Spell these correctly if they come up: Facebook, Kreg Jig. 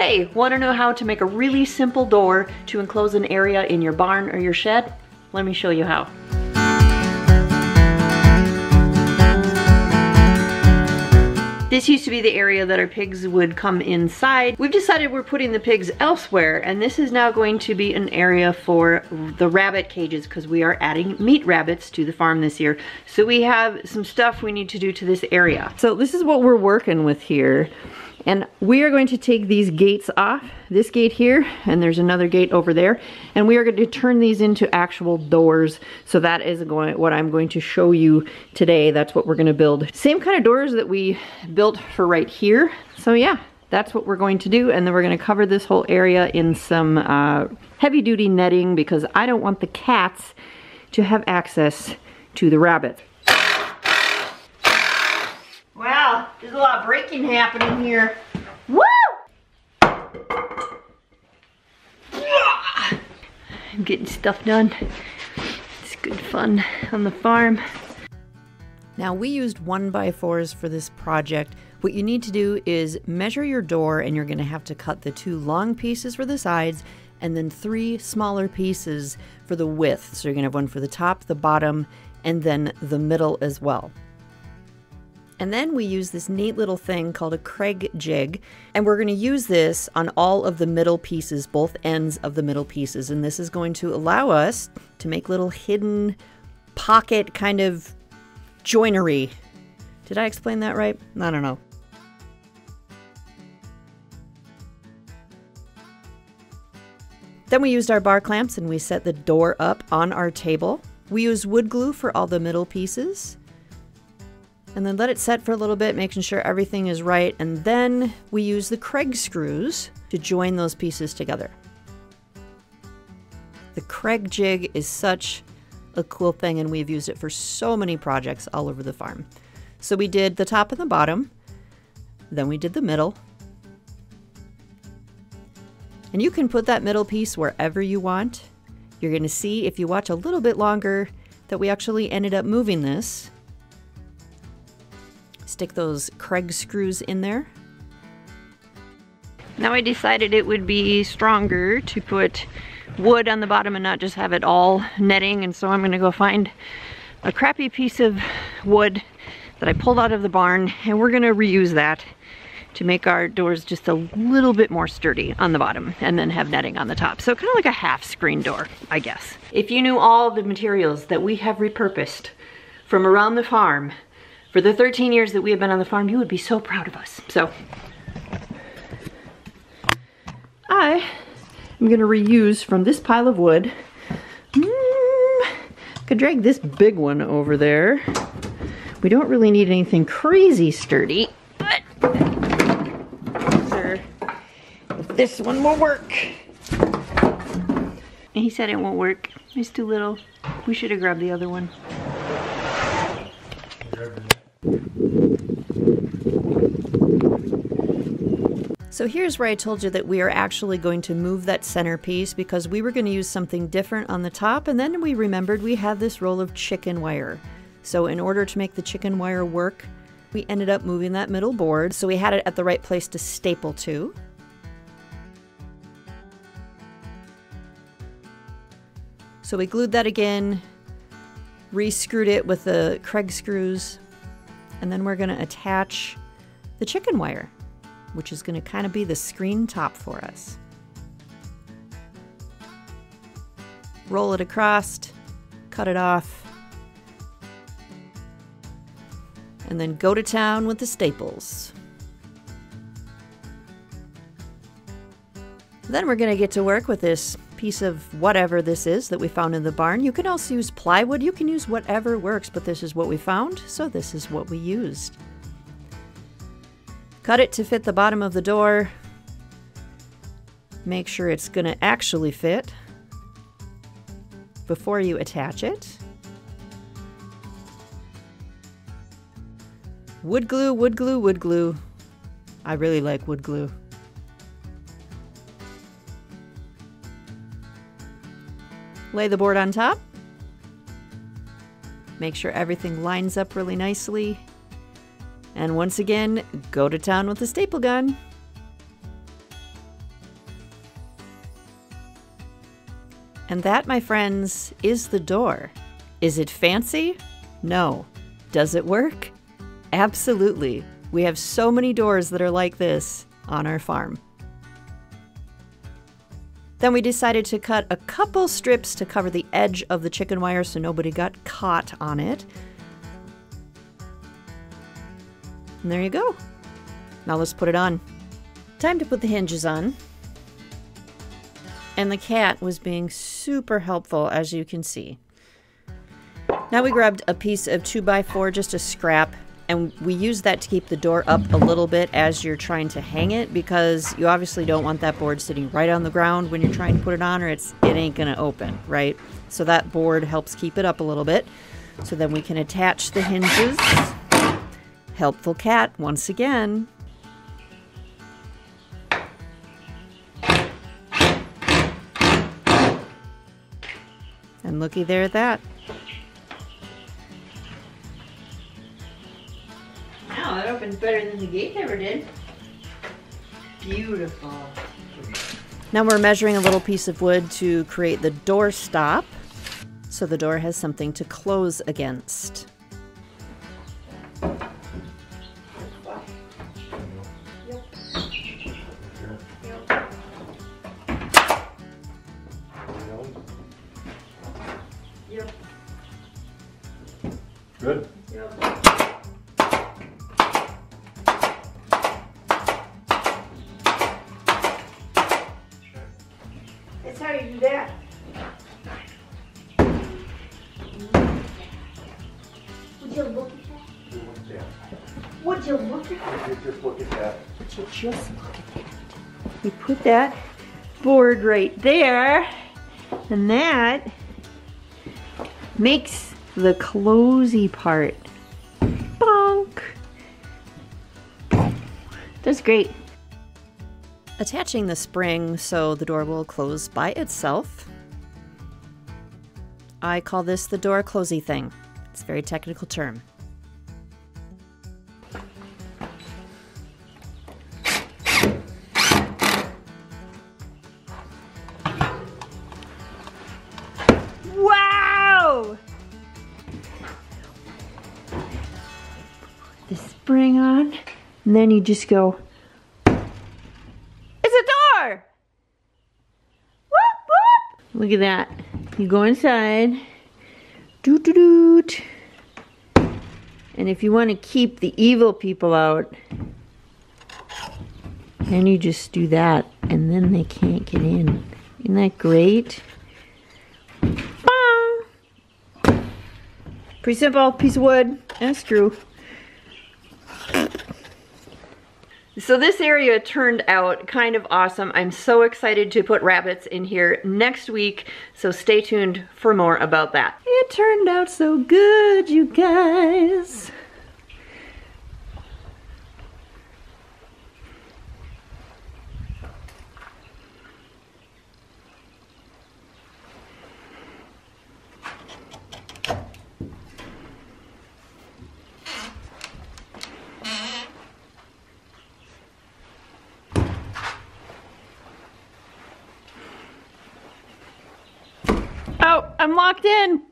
Hey, want to know how to make a really simple door to enclose an area in your barn or your shed? Let me show you how. This used to be the area that our pigs would come inside. We've decided we're putting the pigs elsewhere, and this is now going to be an area for the rabbit cages because we are adding meat rabbits to the farm this year. So we have some stuff we need to do to this area. So this is what we're working with here. And we are going to take these gates off, this gate here, and there's another gate over there, and we are going to turn these into actual doors. So that is what I'm going to show you today. That's what we're going to build. Same kind of doors that we built for right here. So yeah, that's what we're going to do. And then we're going to cover this whole area in some heavy duty netting because I don't want the cats to have access to the rabbits. Wow, there's a lot of breaking happening here. Woo! I'm getting stuff done. It's good fun on the farm. Now we used 1x4s for this project. What you need to do is measure your door, and you're gonna have to cut the 2 long pieces for the sides and then 3 smaller pieces for the width. So you're gonna have one for the top, the bottom, and then the middle as well. And then we use this neat little thing called a Kreg Jig, and we're going to use this on all of the middle pieces, both ends of the middle pieces, and this is going to allow us to make little hidden pocket kind of joinery. Did I explain that right? I don't know. Then we used our bar clamps and we set the door up on our table. We used wood glue for all the middle pieces. And then let it set for a little bit, making sure everything is right, and then we use the Kreg screws to join those pieces together. The Kreg Jig is such a cool thing, and we've used it for so many projects all over the farm. So we did the top and the bottom, then we did the middle. And you can put that middle piece wherever you want. You're going to see, if you watch a little bit longer, that we actually ended up moving this. Stick those Kreg screws in there. Now I decided it would be stronger to put wood on the bottom and not just have it all netting, and so I'm gonna go find a crappy piece of wood that I pulled out of the barn, and we're gonna reuse that to make our doors just a little bit more sturdy on the bottom and then have netting on the top. So kind of like a half screen door, I guess. If you knew all the materials that we have repurposed from around the farm for the 13 years that we have been on the farm, you would be so proud of us. So I am gonna reuse from this pile of wood. I could drag this big one over there. We don't really need anything crazy sturdy, but this one will work. And he said it won't work. It's too little. We should have grabbed the other one. So here's where I told you that we are actually going to move that centerpiece because we were going to use something different on the top, and then we remembered we had this roll of chicken wire. So in order to make the chicken wire work, we ended up moving that middle board so we had it at the right place to staple to. So we glued that again, re-screwed it with the Kreg screws, and then we're going to attach the chicken wire, which is going to kind of be the screen top for us. Roll it across, cut it off, and then go to town with the staples. Then we're going to get to work with this piece of whatever this is that we found in the barn. You can also use plywood, you can use whatever works, but this is what we found, so this is what we used. Cut it to fit the bottom of the door. Make sure it's going to actually fit before you attach it. Wood glue, wood glue, wood glue. I really like wood glue. Lay the board on top. Make sure everything lines up really nicely. And once again, go to town with the staple gun. And that, my friends, is the door. Is it fancy? No. Does it work? Absolutely. We have so many doors that are like this on our farm. Then we decided to cut a couple strips to cover the edge of the chicken wire so nobody got caught on it. And there you go. Now let's put it on. Time to put the hinges on. And the cat was being super helpful, as you can see. Now we grabbed a piece of 2x4, just a scrap, and we used that to keep the door up a little bit as you're trying to hang it, because you obviously don't want that board sitting right on the ground when you're trying to put it on, or it ain't gonna open, right? So that board helps keep it up a little bit. So then we can attach the hinges. Helpful cat once again. And looky there at that. Better than the gate ever did. Beautiful. Now we're measuring a little piece of wood to create the door stop, so the door has something to close against. Yep. Good. Just look at that. We put that board right there, and that makes the closey part. Bonk! That's great. Attaching the spring so the door will close by itself. I call this the door closey thing. It's a very technical term. And then you just go, it's a door! Whoop, whoop! Look at that. You go inside, doot, doot, doot. And if you want to keep the evil people out, then you just do that, and then they can't get in. Isn't that great? Bah! Pretty simple, piece of wood and a screw. So this area turned out kind of awesome. I'm so excited to put rabbits in here next week, so stay tuned for more about that. It turned out so good, you guys. I'm locked in.